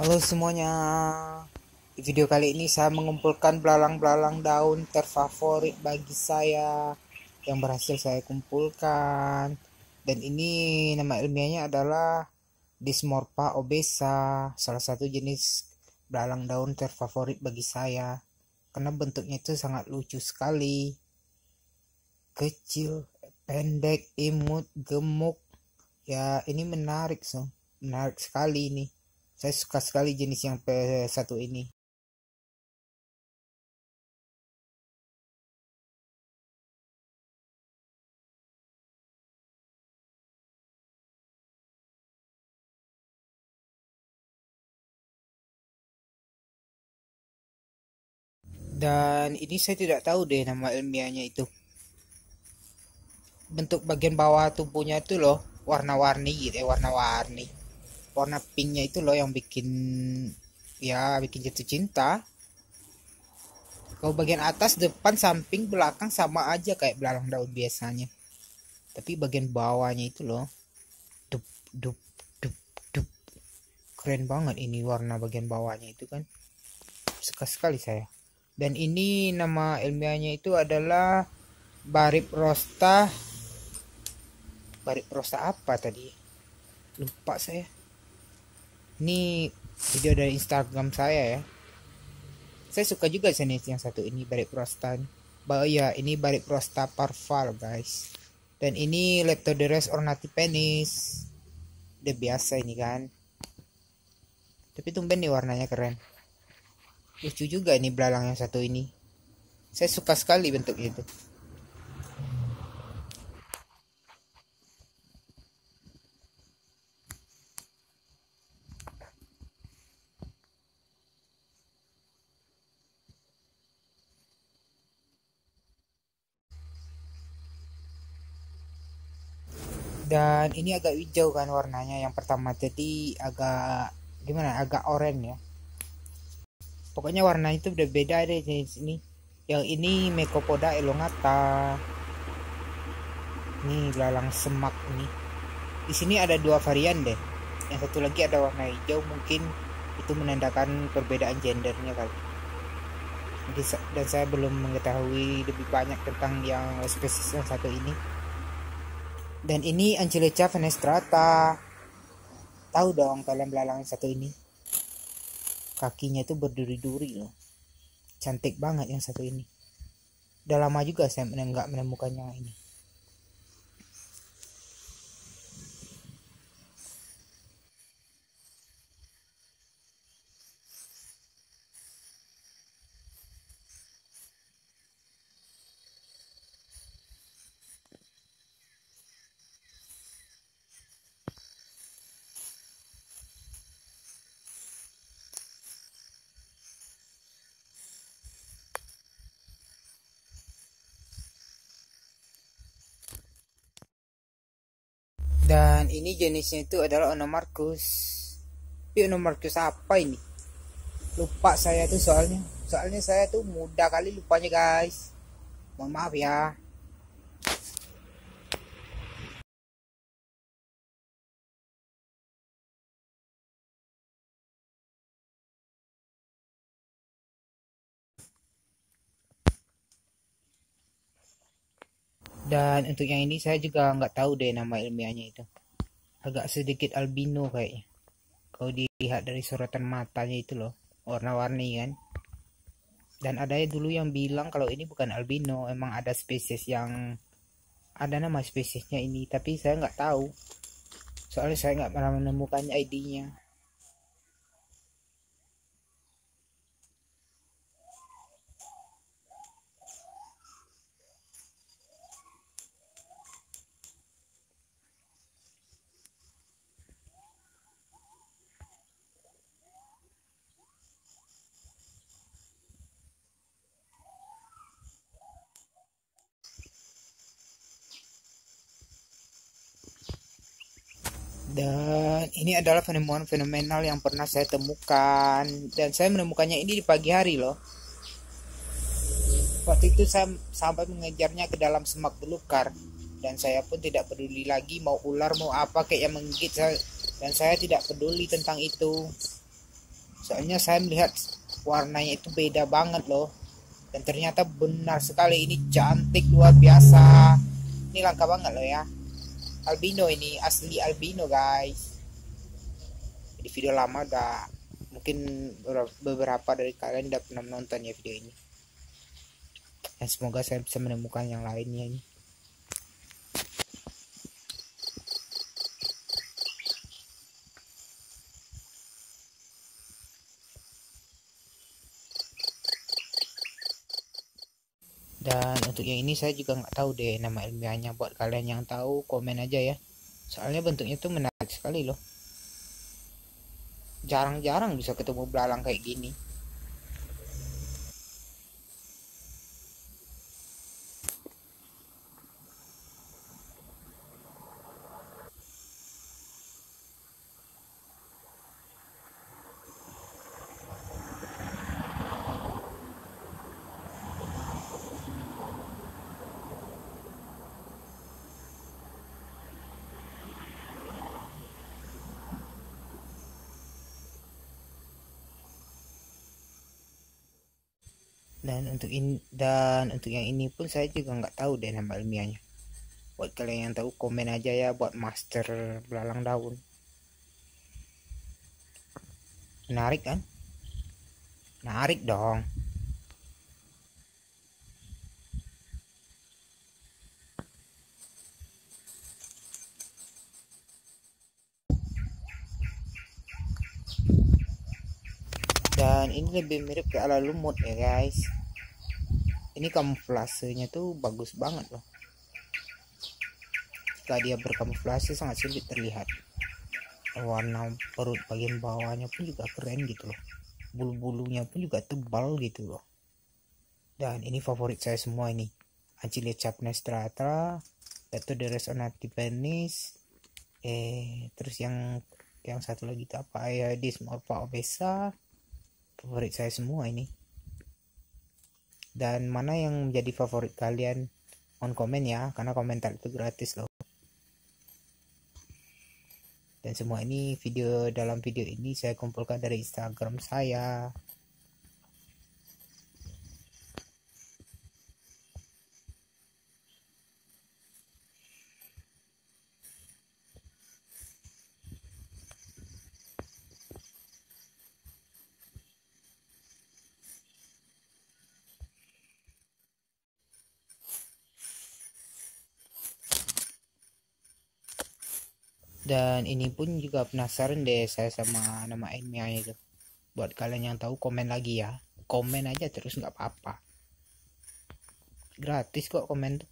Halo semuanya, di video kali ini saya mengumpulkan belalang-belalang daun terfavorit bagi saya yang berhasil saya kumpulkan. Dan ini nama ilmiahnya adalah Dysmorpha obesa, salah satu jenis belalang daun terfavorit bagi saya karena bentuknya itu sangat lucu sekali. Kecil, pendek, imut, gemuk. Ya, ini menarik, so. Menarik sekali ini. Saya suka sekali jenis yang P1 ini. Dan ini saya tidak tahu deh nama ilmiahnya itu. Bentuk bagian bawah tubuhnya itu loh, warna-warni gitu ya, warna-warni. Warna pinknya itu loh yang bikin jatuh cinta. Kalau bagian atas, depan, samping, belakang sama aja kayak belalang daun biasanya, tapi bagian bawahnya itu loh dup dup dup dup, keren banget ini warna bagian bawahnya itu kan, suka sekali saya. Dan ini nama ilmiahnya itu adalah Baryprostha. Baryprostha apa tadi, lupa saya. Ini video dari Instagram saya ya. Saya suka juga jenis yang satu ini, Baryprostha. Ini Baryprostha parval, guys. Dan ini Lektoderes ornatibennis. Udah biasa ini kan. Tapi tumben nih warnanya keren. Lucu juga ini belalang yang satu ini. Saya suka sekali bentuknya itu. Dan ini agak hijau kan warnanya yang pertama, jadi agak gimana, agak oranye ya. Pokoknya warnanya itu udah beda deh jenis ini. Yang ini Mekopoda Elongata. Nih belalang semak nih. Di sini ada dua varian deh. Yang satu lagi ada warna hijau, mungkin itu menandakan perbedaan gendernya kali. Dan saya belum mengetahui lebih banyak tentang yang spesies yang satu ini. Dan ini Angelica Venestrata. Tahu dong kalian belalang yang satu ini. Kakinya itu berduri-duri loh. Cantik banget yang satu ini. Udah lama juga saya nggak menemukan yang ini. Dan ini jenisnya itu adalah Onomarchus. Tapi Onomarchus apa ini? Lupa saya tuh soalnya. Soalnya saya tuh mudah kali lupanya guys. Mohon maaf ya. Dan untuk yang ini saya juga nggak tahu deh nama ilmiahnya itu. Agak sedikit albino kayaknya. Kalau dilihat dari sorotan matanya itu loh, warna-warni kan. Dan ada dulu yang bilang kalau ini bukan albino, emang ada spesies yang ada nama spesiesnya ini, tapi saya nggak tahu. Soalnya saya nggak pernah menemukan ID-nya. Dan ini adalah penemuan fenomenal yang pernah saya temukan. Dan saya menemukannya ini di pagi hari loh. Waktu itu saya sampai mengejarnya ke dalam semak belukar. Dan saya pun tidak peduli lagi mau ular mau apa kayak yang menggigit. Dan saya tidak peduli tentang itu. Soalnya saya melihat warnanya itu beda banget loh. Dan ternyata benar sekali, ini cantik luar biasa. Ini langka banget loh ya. Albino ini, asli albino guys. Di video lama udah, mungkin beberapa dari kalian udah pernah nonton ya video ini. Dan semoga saya bisa menemukan yang lainnya ini. Dan untuk yang ini saya juga nggak tahu deh nama ilmiahnya. Buat kalian yang tahu komen aja ya. Soalnya bentuknya tuh menarik sekali loh. Jarang-jarang bisa ketemu belalang kayak gini. Dan untuk yang ini pun saya juga nggak tahu deh nama ilmiahnya. Buat kalian yang tahu komen aja ya, buat master belalang daun. Menarik kan? Menarik dong. Dan ini lebih mirip ke ala lumut ya guys. Ini kamuflasenya tuh bagus banget loh. Jika dia berkamuflase sangat sulit terlihat. Warna perut bagian bawahnya pun juga keren gitu loh. Bulu-bulunya pun juga tebal gitu loh. Dan ini favorit saya semua ini. Ancylecyphne strata, Lektoderes ornatibennis. Terus yang satu lagi itu apa ya? Dysmorpha obesa. Favorit saya semua ini. Dan mana yang menjadi favorit kalian, on komen ya, karena komentar itu gratis loh. Dan semua ini dalam video ini saya kumpulkan dari Instagram saya. Dan ini pun juga penasaran deh saya sama nama Enmya itu. Buat kalian yang tahu komen lagi ya. Komen aja terus nggak apa-apa. Gratis kok komen tuh.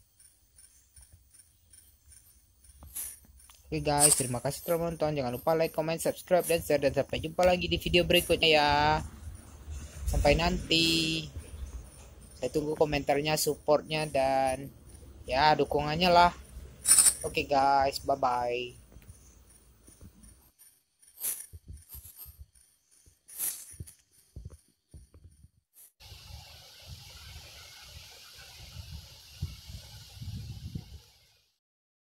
Oke guys, terima kasih telah menonton. Jangan lupa like, comment, subscribe, dan share. Dan sampai jumpa lagi di video berikutnya ya. Sampai nanti. Saya tunggu komentarnya, supportnya, dan ya dukungannya lah. Oke guys, bye-bye.